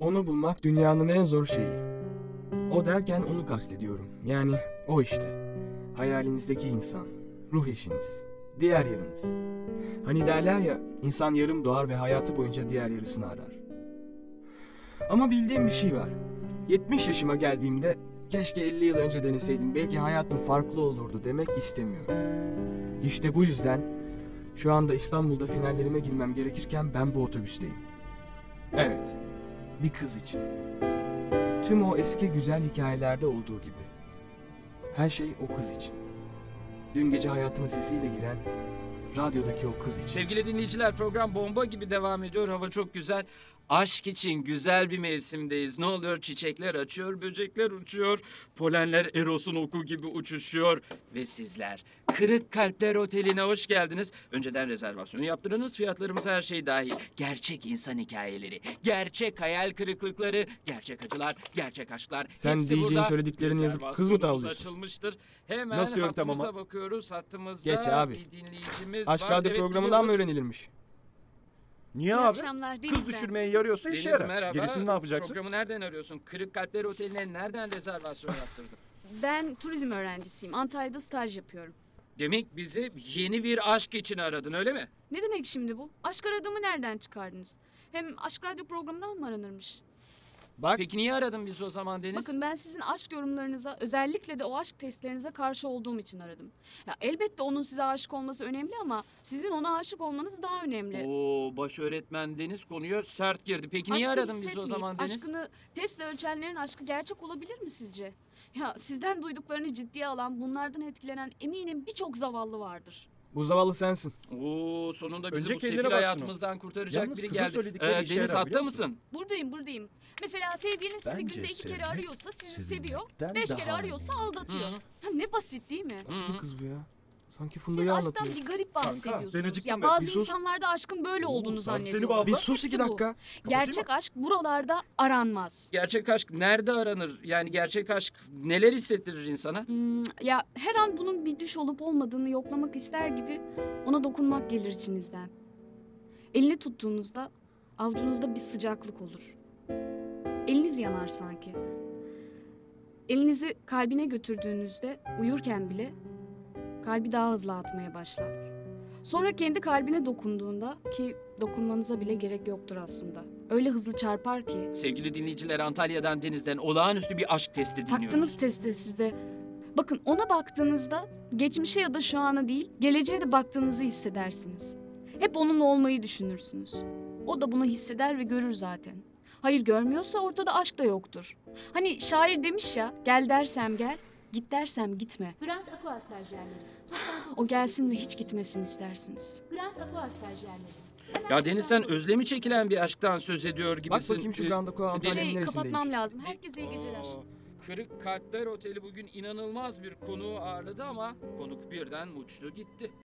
Onu bulmak dünyanın en zor şeyi. O derken onu kastediyorum. Yani o işte. Hayalinizdeki insan, ruh eşiniz, diğer yarınız. Hani derler ya, insan yarım doğar ve hayatı boyunca diğer yarısını arar. Ama bildiğim bir şey var. 70 yaşıma geldiğimde keşke 50 yıl önce deneseydim, belki hayatım farklı olurdu demek istemiyorum. İşte bu yüzden şu anda İstanbul'da finallerime girmem gerekirken ben bu otobüsteyim. Evet, bir kız için. Tüm o eski güzel hikayelerde olduğu gibi. Her şey o kız için. Dün gece hayatımın sesiyle giren radyodaki o kız için. Sevgili dinleyiciler, program bomba gibi devam ediyor. Hava çok güzel. Aşk için güzel bir mevsimdeyiz. Ne oluyor? Çiçekler açıyor, böcekler uçuyor. Polenler Eros'un oku gibi uçuşuyor. Ve sizler Kırık Kalpler Oteli'ne hoş geldiniz. Önceden rezervasyon yaptırınız. Fiyatlarımız her şey dahil. Gerçek insan hikayeleri, gerçek hayal kırıklıkları, gerçek acılar, gerçek aşklar. Sen DJ'in söylediklerini yazıp kız mı tavlıyorsun? Hemen nasıl yöntem ama? Bakıyoruz. Hattımızda geç abi. Bir dinleyicimiz Aşk var. Aşk Adı programından mı öğrenilirmiş? Niye abi? Kız düşürmeye yarıyorsa işe yarar. Gerisini ne yapacaksın? Programı nereden arıyorsun? Kırık Kalpler Oteli'ne nereden rezervasyon yaptırdın? Ben turizm öğrencisiyim. Antalya'da staj yapıyorum. Demek bizi yeni bir aşk için aradın, öyle mi? Ne demek şimdi bu? Aşk aradığımı nereden çıkardınız? Hem Aşk Radyo programından mı aranırmış? Bak. Peki niye aradın bizi o zaman Deniz? Bakın, ben sizin aşk yorumlarınıza, özellikle de o aşk testlerinize karşı olduğum için aradım. Ya, elbette onun size aşık olması önemli ama sizin ona aşık olmanız daha önemli. Oo, baş öğretmen Deniz konuya sert girdi. Peki niye aradın bizi o zaman Deniz? Aşkını testle ölçenlerin aşkı gerçek olabilir mi sizce? Ya, sizden duyduklarını ciddiye alan, bunlardan etkilenen eminim birçok zavallı vardır. Bu zavallı sensin. Oo, sonunda bizi bu sefil hayatımızdan kurtaracak biri geldi. Deniz, hatta mısın? Buradayım. Mesela sevgiliniz sizi günde 2 kere arıyorsa sizi seviyor, 5 kere arıyorsa aldatıyor. Ha, ne basit değil mi? Nasıl bir kız bu ya? Sanki Funda'yı anlatıyor. Siz aşktan bir garip bahsediyorsunuz. Ya, bazı insanlarda aşkın böyle olduğunu zannediyorlar. Bir sus 2 dakika. Gerçek aşk buralarda aranmaz. Gerçek aşk nerede aranır? Yani gerçek aşk neler hissettirir insana? Ya, her an bunun bir düş olup olmadığını yoklamak ister gibi ona dokunmak gelir içinizden. Elini tuttuğunuzda avcunuzda bir sıcaklık olur. Eliniz yanar sanki. Elinizi kalbine götürdüğünüzde uyurken bile kalbi daha hızlı atmaya başlar. Sonra kendi kalbine dokunduğunda, ki dokunmanıza bile gerek yoktur aslında, öyle hızlı çarpar ki. Sevgili dinleyiciler, Antalya'dan Deniz'den olağanüstü bir aşk testi dinliyoruz. Taktınız testi sizde. Bakın, ona baktığınızda geçmişe ya da şu ana değil, geleceğe de baktığınızı hissedersiniz. Hep onunla olmayı düşünürsünüz. O da bunu hisseder ve görür zaten. Hayır, görmüyorsa ortada aşk da yoktur. Hani şair demiş ya, gel dersem gel, git dersem gitme. Grant Aqua stajyerleri. O gelsin ve hiç gitmesin istersiniz. Grant Aqua stajyerleri. Ya Deniz, sen özlemi çekilen bir aşktan söz ediyor gibisin. Bak bakayım şu Grant Aqua Antalya'nın neresindeymiş. Kapatmam lazım. Herkese iyi geceler. Kırık Kalpler Oteli bugün inanılmaz bir konuğu ağırladı ama konuk birden uçtu gitti.